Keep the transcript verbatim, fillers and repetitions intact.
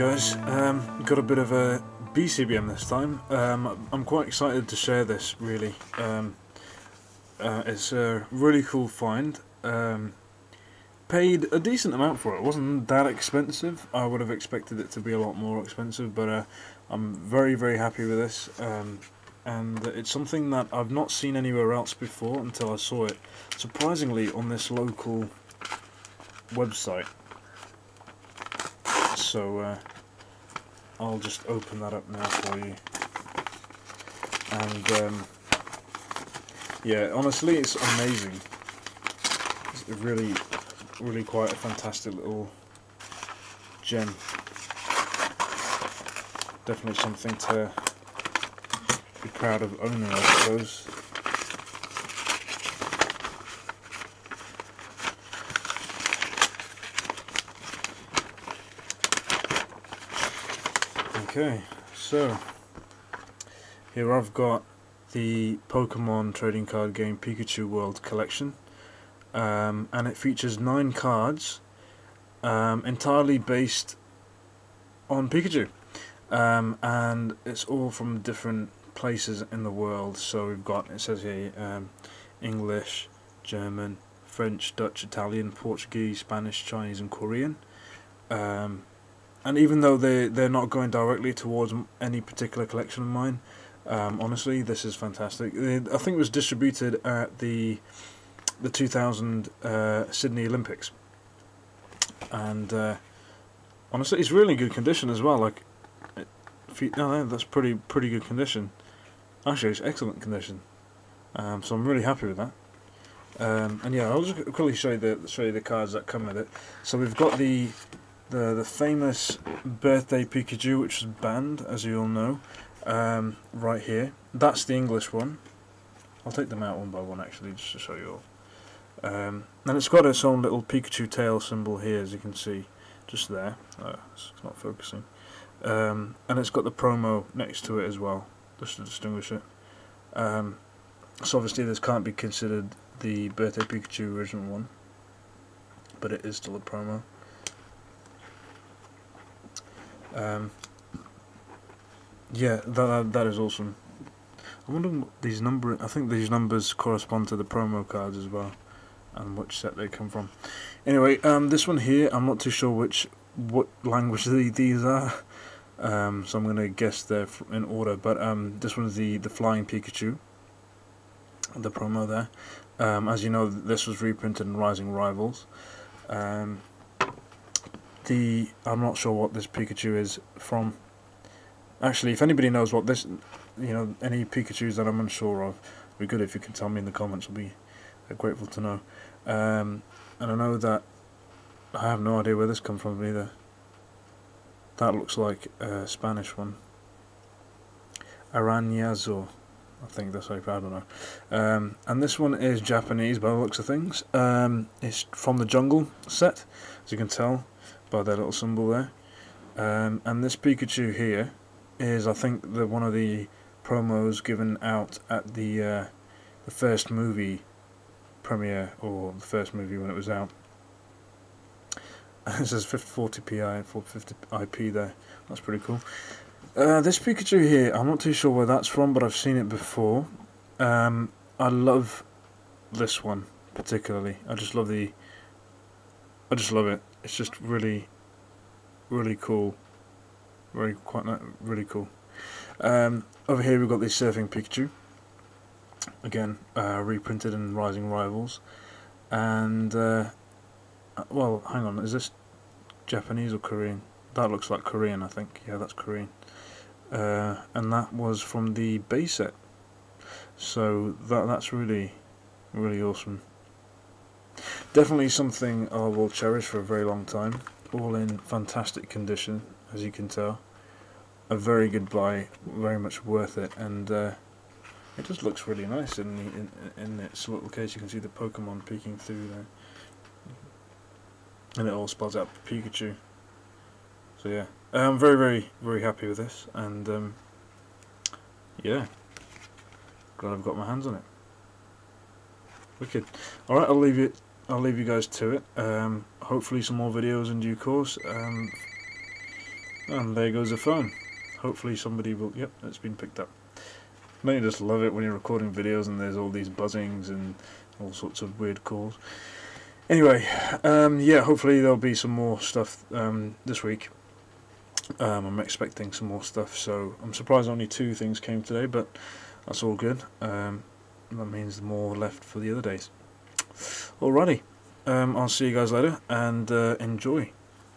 guys, um, got a bit of a B C B M this time. um, I'm quite excited to share this really. Um, uh, it's a really cool find. Um, paid a decent amount for it. It wasn't that expensive. I would have expected it to be a lot more expensive, but uh, I'm very very happy with this, um, and it's something that I've not seen anywhere else before until I saw it, surprisingly, on this local website. So uh, I'll just open that up now for you, and um, yeah, honestly, it's amazing. It's really, really quite a fantastic little gem. Definitely something to be proud of owning, I suppose. Okay, so here I've got the Pokemon trading card game Pikachu World Collection, um, and it features nine cards, um, entirely based on Pikachu, um, and it's all from different places in the world. So we've got, it says here, um, English, German, French, Dutch, Italian, Portuguese, Spanish, Chinese, and Korean. Um, And even though they, they're not going directly towards any particular collection of mine, um, honestly, this is fantastic. It, I think it was distributed at the the two thousand uh, Sydney Olympics. And uh, honestly, it's really in good condition as well. Like, if you, no, that's pretty, pretty good condition. Actually, it's excellent condition. Um, so I'm really happy with that. Um, and yeah, I'll just quickly show you, the, show you the cards that come with it. So we've got the... The, the famous birthday Pikachu, which is banned, as you all know, um, right here. That's the English one. I'll take them out one by one, actually, just to show you all. Um, and it's got its own little Pikachu tail symbol here, as you can see, just there. Oh, it's not focusing. Um, and it's got the promo next to it as well, just to distinguish it. Um, so obviously this can't be considered the birthday Pikachu original one, but it is still a promo. Um, yeah, that, that that is awesome. I wonder what these number. I think these numbers correspond to the promo cards as well, and which set they come from. Anyway, um, this one here, I'm not too sure which what language these are, um, so I'm gonna guess they're in order. But um, this one's the the flying Pikachu. The promo there, um, as you know, this was reprinted in Rising Rivals. Um, The, I'm not sure what this Pikachu is from. Actually, if anybody knows what this, you know, any Pikachus that I'm unsure of, it'd be good if you can tell me in the comments. I'll be grateful to know. Um, and I know that I have no idea where this comes from either. That looks like a Spanish one. Aranyazo, I think that's how you, I don't know. Um, and this one is Japanese by the looks of things. Um, it's from the Jungle set, as you can tell by that little symbol there, um, and this Pikachu here is, I think, the one of the promos given out at the uh, the first movie premiere, or the first movie when it was out. It says fifty forty p i, four fifty i p there. That's pretty cool. Uh, this Pikachu here, I'm not too sure where that's from, but I've seen it before. Um, I love this one particularly. I just love the. I just love it. It's just really, really cool. Really quite really cool. Um, over here we've got the surfing Pikachu. Again, uh, reprinted in Rising Rivals. And uh, well, hang on, is this Japanese or Korean? That looks like Korean, I think. Yeah, that's Korean. Uh, and that was from the base set. So that that's really, really awesome. Definitely something I will cherish for a very long time. All in fantastic condition, as you can tell. A very good buy, very much worth it, and uh, it just looks really nice in, the, in in its little case. You can see the Pokemon peeking through there, and it all spells out Pikachu. So yeah, I'm very, very, very happy with this, and um, yeah, glad I've got my hands on it. Wicked. All right, I'll leave it. I'll leave you guys to it. Um, hopefully some more videos in due course. Um, And there goes the phone. Hopefully somebody will... Yep, it's been picked up. Don't you just love it when you're recording videos and there's all these buzzings and all sorts of weird calls? Anyway, um, yeah, hopefully there'll be some more stuff um, this week. Um, I'm expecting some more stuff, so I'm surprised only two things came today, but that's all good. Um, that means more left for the other days. Alrighty, um, I'll see you guys later, and uh, enjoy.